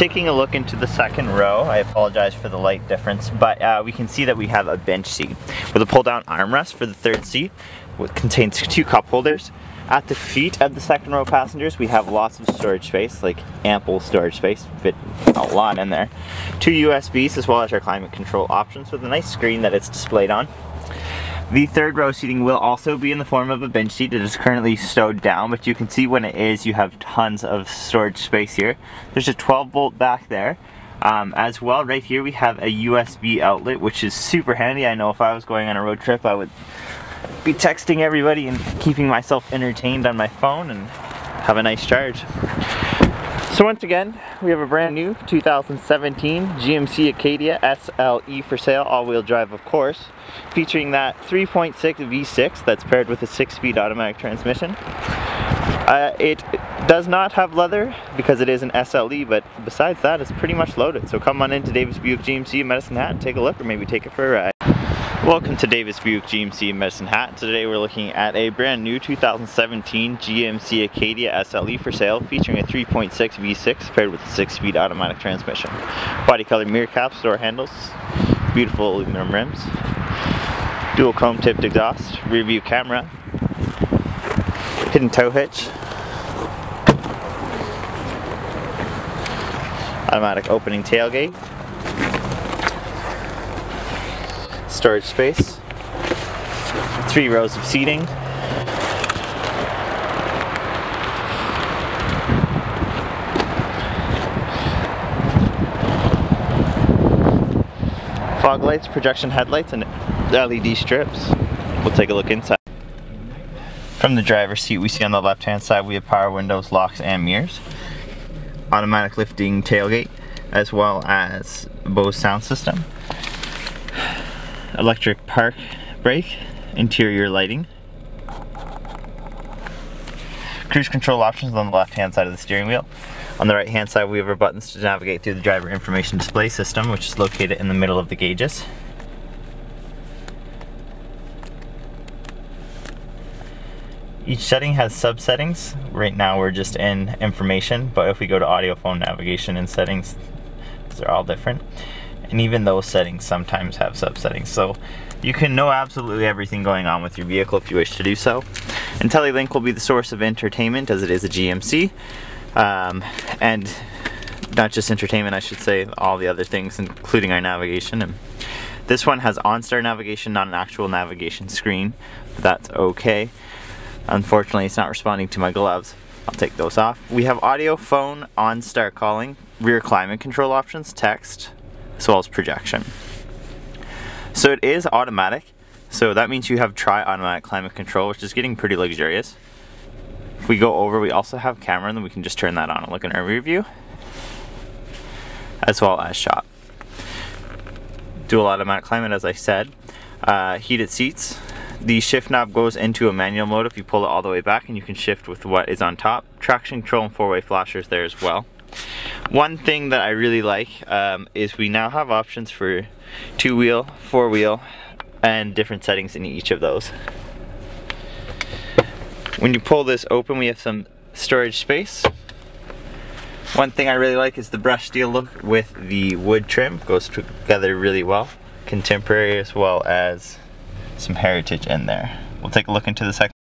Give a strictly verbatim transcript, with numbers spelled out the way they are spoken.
Taking a look into the second row, I apologize for the light difference, but uh, we can see that we have a bench seat with a pull-down armrest for the third seat, which contains two cup holders. At the feet of the second row passengers, we have lots of storage space, like ample storage space, fit a lot in there. Two U S Bs as well as our climate control options with a nice screen that it's displayed on. The third row seating will also be in the form of a bench seat. It is currently stowed down, but you can see when it is, you have tons of storage space here. There's a twelve volt back there. Um, as well, right here we have a U S B outlet, which is super handy. I know if I was going on a road trip, I would be texting everybody and keeping myself entertained on my phone and have a nice charge. So once again, we have a brand new two thousand seventeen G M C Acadia S L E for sale, all-wheel drive of course, featuring that three point six V six that's paired with a six-speed automatic transmission. Uh, it does not have leather because it is an S L E, but besides that, it's pretty much loaded. So come on in to Davis Buick G M C Medicine Hat and take a look, or maybe take it for a ride. Welcome to Davis Buick G M C Medicine Hat. Today we're looking at a brand new two thousand seventeen G M C Acadia S L E for sale, featuring a three point six V six paired with a six-speed automatic transmission. Body color mirror caps, door handles, beautiful aluminum rims, dual chrome tipped exhaust, rear view camera, hidden tow hitch, automatic opening tailgate, storage space, three rows of seating, fog lights, projection headlights, and L E D strips. We'll take a look inside. From the driver's seat, we see on the left hand side we have power windows, locks, and mirrors, automatic lifting tailgate, as well as Bose sound system, electric park brake, interior lighting, cruise control options on the left hand side of the steering wheel. On the right hand side we have our buttons to navigate through the driver information display system, which is located in the middle of the gauges. Each setting has sub settings. Right now we're just in information, but if we go to audio, phone, navigation, and settings, these are all different. And even those settings sometimes have sub-settings, so you can know absolutely everything going on with your vehicle if you wish to do so. IntelliLink will be the source of entertainment, as it is a G M C, um, and not just entertainment, I should say, all the other things, including our navigation. And this one has OnStar navigation, not an actual navigation screen, but that's okay. Unfortunately, it's not responding to my gloves. I'll take those off. We have audio, phone, OnStar calling, rear climate control options, text, as well as projection. So it is automatic, so that means you have tri-automatic climate control, which is getting pretty luxurious. If we go over, we also have camera, and then we can just turn that on and look in our rear view, as well as shop. Dual automatic climate, as I said, uh, heated seats. The shift knob goes into a manual mode if you pull it all the way back, and you can shift with what is on top. Traction control and four-way flashers there as well. One thing that I really like um, is we now have options for two-wheel, four-wheel, and different settings in each of those. When you pull this open, we have some storage space. One thing I really like is the brushed steel look with the wood trim. Goes together really well. Contemporary as well as some heritage in there. We'll take a look into the second.